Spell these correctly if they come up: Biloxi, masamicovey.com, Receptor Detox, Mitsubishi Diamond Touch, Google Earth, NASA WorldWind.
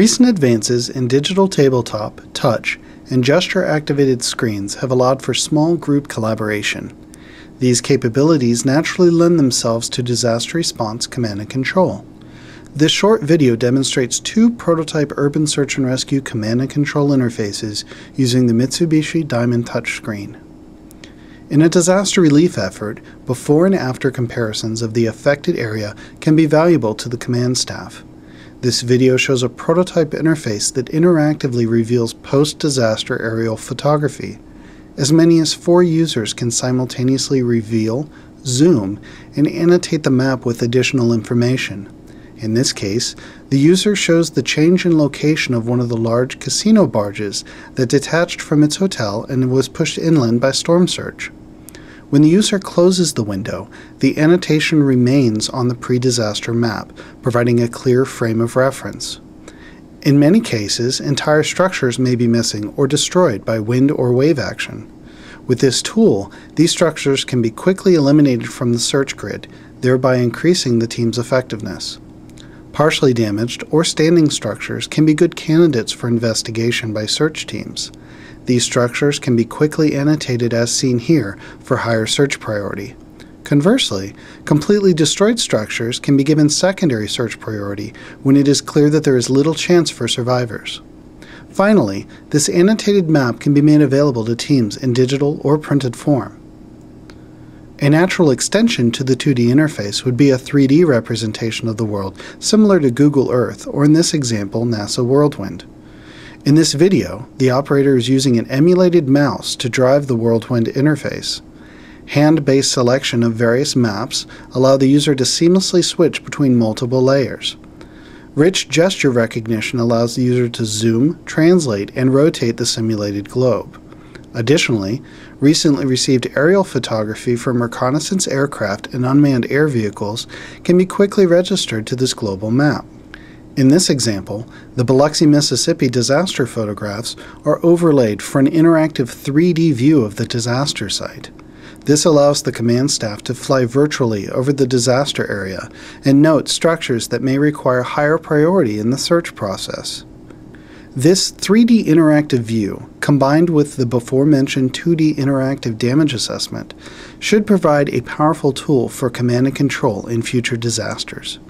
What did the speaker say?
Recent advances in digital tabletop, touch, and gesture-activated screens have allowed for small group collaboration. These capabilities naturally lend themselves to disaster response command and control. This short video demonstrates two prototype urban search and rescue command and control interfaces using the Mitsubishi Diamond Touch screen. In a disaster relief effort, before and after comparisons of the affected area can be valuable to the command staff. This video shows a prototype interface that interactively reveals post-disaster aerial photography. As many as 4 users can simultaneously reveal, zoom, and annotate the map with additional information. In this case, the user shows the change in location of one of the large casino barges that detached from its hotel and was pushed inland by storm surge. When the user closes the window, the annotation remains on the pre-disaster map, providing a clear frame of reference. In many cases, entire structures may be missing or destroyed by wind or wave action. With this tool, these structures can be quickly eliminated from the search grid, thereby increasing the team's effectiveness. Partially damaged or standing structures can be good candidates for investigation by search teams. These structures can be quickly annotated as seen here for higher search priority. Conversely, completely destroyed structures can be given secondary search priority when it is clear that there is little chance for survivors. Finally, this annotated map can be made available to teams in digital or printed form. A natural extension to the 2D interface would be a 3D representation of the world, similar to Google Earth, or in this example, NASA WorldWind. In this video, the operator is using an emulated mouse to drive the WorldWind interface. Hand-based selection of various maps allow the user to seamlessly switch between multiple layers. Rich gesture recognition allows the user to zoom, translate, and rotate the simulated globe. Additionally, recently received aerial photography from reconnaissance aircraft and unmanned air vehicles can be quickly registered to this global map. In this example, the Biloxi, Mississippi disaster photographs are overlaid for an interactive 3D view of the disaster site. This allows the command staff to fly virtually over the disaster area and note structures that may require higher priority in the search process. This 3D interactive view, combined with the before-mentioned 2D interactive damage assessment, should provide a powerful tool for command and control in future disasters.